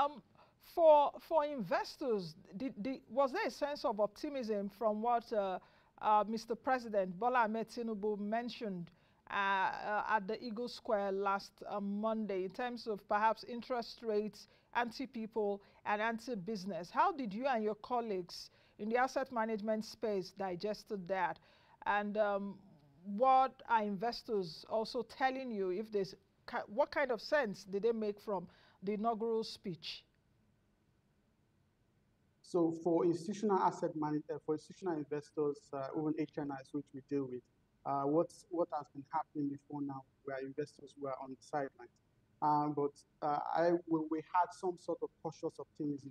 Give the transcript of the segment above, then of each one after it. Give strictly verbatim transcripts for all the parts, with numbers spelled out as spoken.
Um, for for investors, did, did, was there a sense of optimism from what uh, uh, Mister President Bola Ahmed Tinubu mentioned uh, uh, at the Eagle Square last uh, Monday in terms of perhaps interest rates, anti-people and anti-business? How did you and your colleagues in the asset management space digested that? And um, what are investors also telling you? If there's, what kind of sense did they make from the inaugural speech? So for institutional asset managers, for institutional investors, uh, even H N Is, which we deal with, uh, what's, what has been happening before now, where investors were on the sidelines. Um, but uh, I, we, we had some sort of cautious optimism.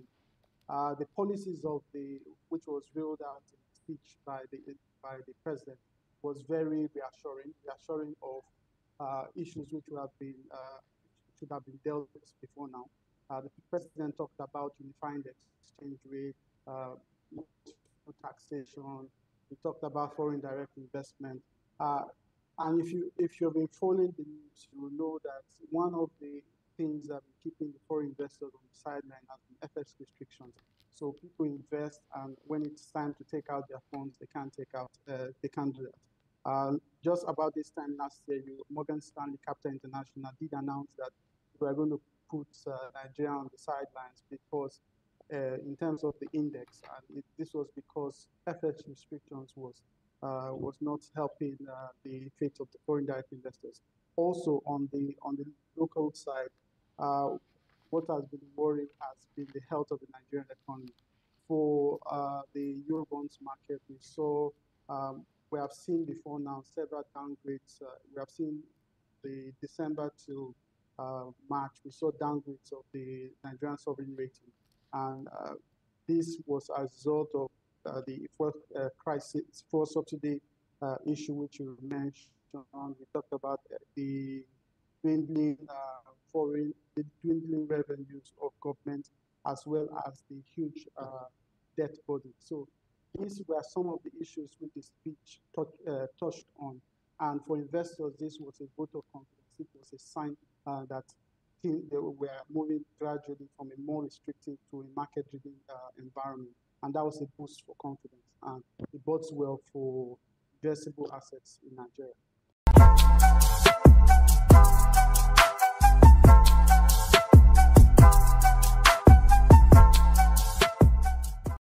Uh, the policies of the, which was rolled out in the speech by the, by the president, was very reassuring, reassuring of uh, issues which would have been, uh, should have been dealt with before now. Uh, the president talked about unifying the exchange rate, uh, taxation. He talked about foreign direct investment. Uh, and if you if you've been following the news, you will know that one of the things that are keeping the foreign investors on the sideline has been F X restrictions. So people invest, and when it's time to take out their funds, they can't take out. Uh, they can't do that. Uh, just about this time last year, you, Morgan Stanley Capital International did announce that we are going to put uh, Nigeria on the sidelines because, uh, in terms of the index, and it, this was because F X restrictions was uh, was not helping uh, the fate of the foreign direct investors. Also, on the on the local side, uh, what has been worrying has been the health of the Nigerian economy. For uh, the Eurobonds market, we saw um, we have seen before now several downgrades. Uh, we have seen the December to Uh, March, we saw downgrades of the Nigerian sovereign rating, and uh, this was a result of uh, the fuel uh, crisis, fuel subsidy uh, issue, which you mentioned. We talked about the dwindling uh, foreign, the dwindling revenues of government, as well as the huge uh, debt burden. So these were some of the issues which the speech touch, uh, touched on, and for investors, this was a vote of confidence. It was a sign uh, that they were moving gradually from a more restrictive to a market-driven uh, environment, and that was a boost for confidence, and it bodes well for addressable assets in Nigeria.